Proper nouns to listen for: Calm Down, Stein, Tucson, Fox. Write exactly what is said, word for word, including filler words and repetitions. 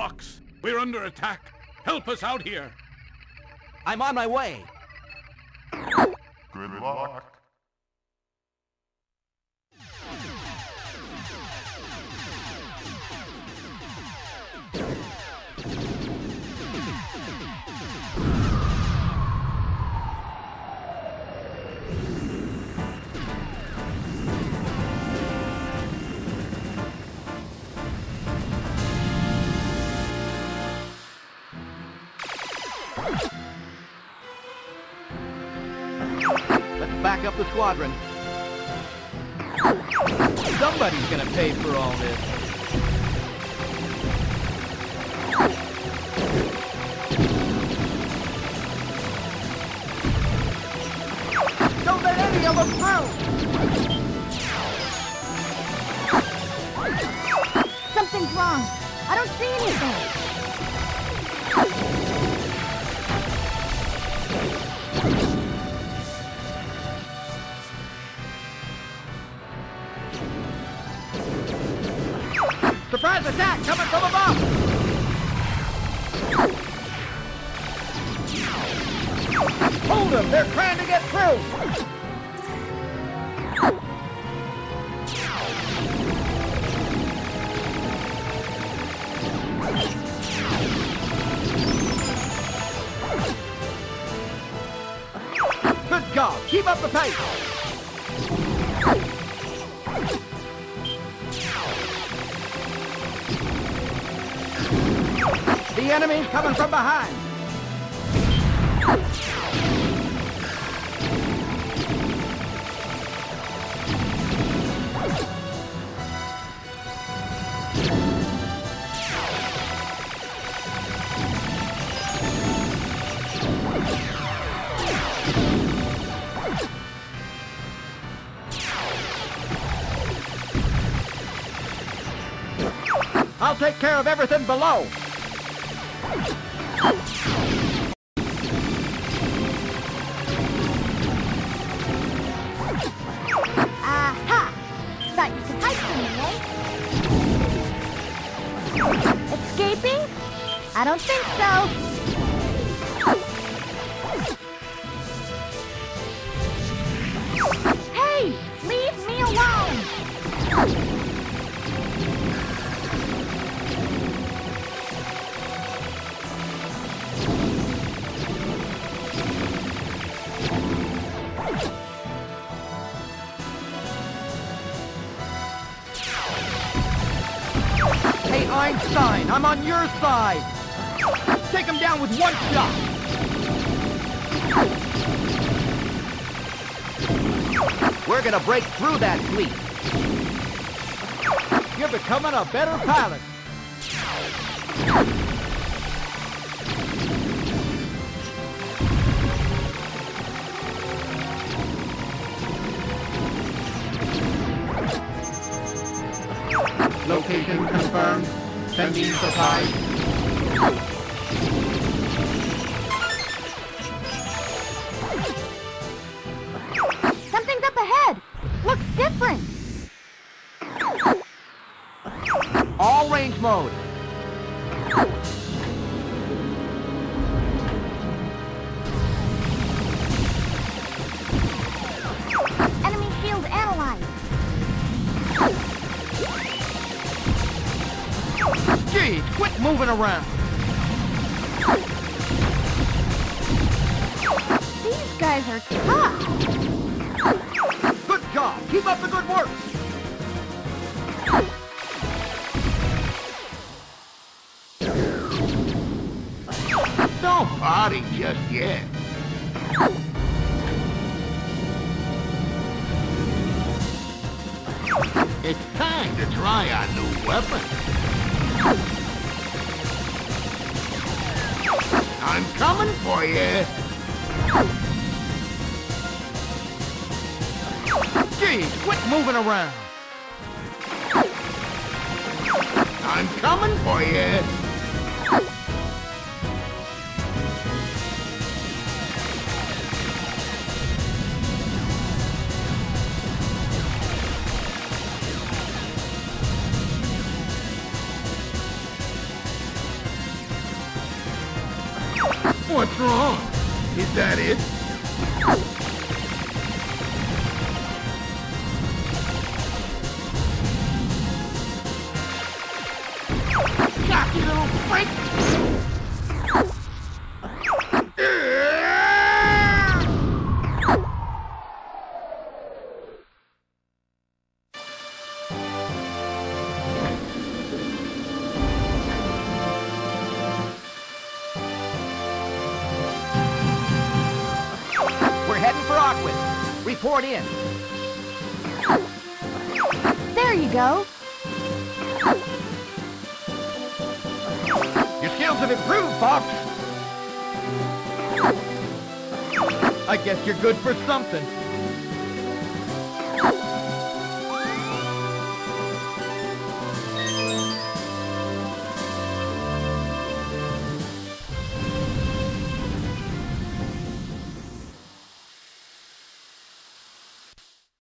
Fox, we're under attack. Help us out here. I'm on my way. Good luck. Back up the squadron. Somebody's gonna pay for all this. Don't let any of them through! Something's wrong. I don't see anything. Surprise attack coming from above! Hold them! They're trying to get through! Good God! Keep up the pace! The enemy's coming from behind! I'll take care of everything below! Aha! Thought you could hide from me, eh? Escaping? I don't think so. Stein, I'm on your side! Take him down with one shot! We're gonna break through that fleet! You're becoming a better pilot! Location confirmed. Sending supplies. Something's up ahead. Looks different. All range mode. Enemy field analyzed. Gee, quit moving around! These guys are tough! Good job! Keep up the good work! Don't party just yet! It's time to try our new weapon! I'm coming for you! Gee, quit moving around! I'm coming for you! What's wrong? Is that it? Cocky little Report in. There you go. Your skills have improved, Fox. I guess you're good for something.